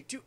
Take two.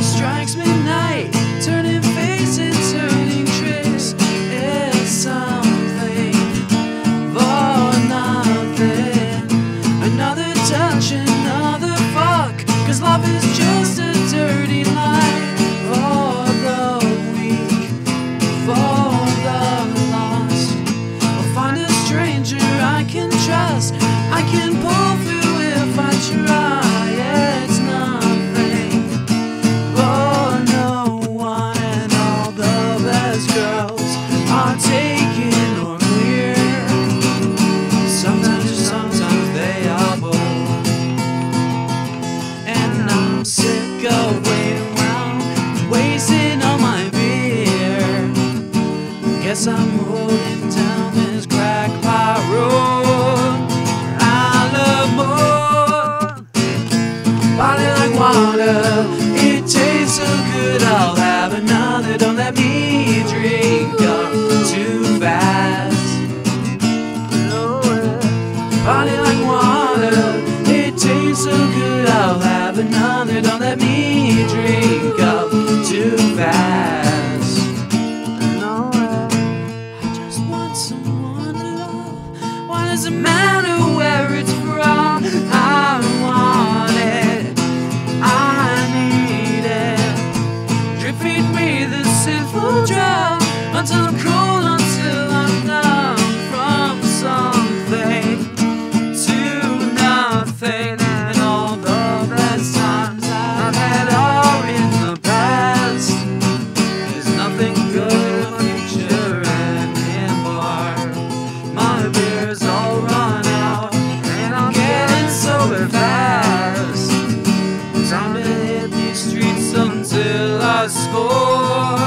Strikes midnight, turning faces, turning tricks. It's something for nothing. Another touch, another fuck, 'cause love is just a dirty lie. For the weak, for the lost, I'll find a stranger I can trust. I can pull through if I try. Guess I'm rolling down this crackpot road. I love more. Body like water, it tastes so good. I'll have another. Don't let me drink up too fast. Body like water, it tastes so good. I'll have another. Don't let me drink up too fast. Doesn't matter where it's from. I want it, I need it. Dripping me the sinful drug until I'm cold, until I'm numb. From something to nothing. And all the best times I've had are in the past. There's nothing good in the future anymore. My beer's all fast. Time to hit these streets until I score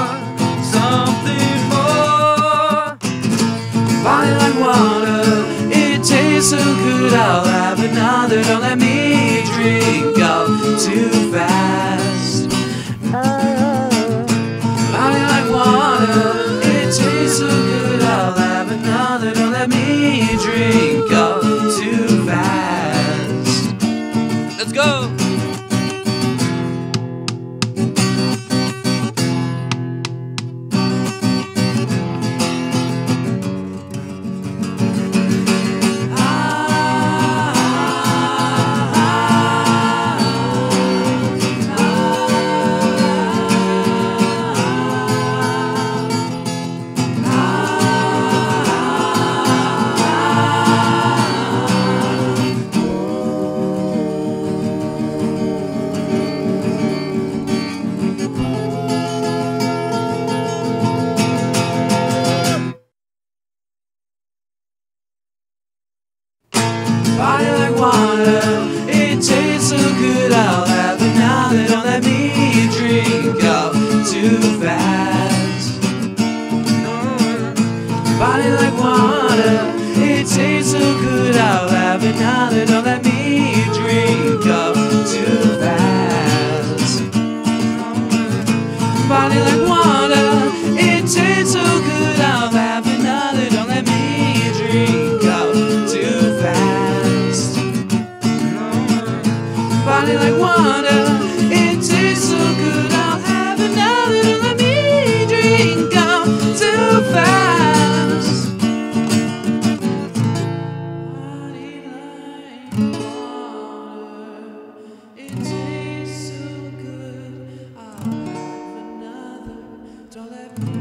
something more. Body like water, it tastes so good. I'll have another. Don't let me drink up too fast. Body like water, it tastes so good. I'll have another. Don't let me drink up too fast. Let's go! Body like water, it tastes so good. I'll have another. Don't let me drink up too fast. Body like water, it tastes so good. I'll have another. Don't let me drink up too fast. Body like water, it tastes so good. I'll have another. Don't let me drink up too fast. Body like water, it tastes so good. I'll have another. Don't let me drink up too fast. Body like water, it tastes so good. I'll have another. Don't let me.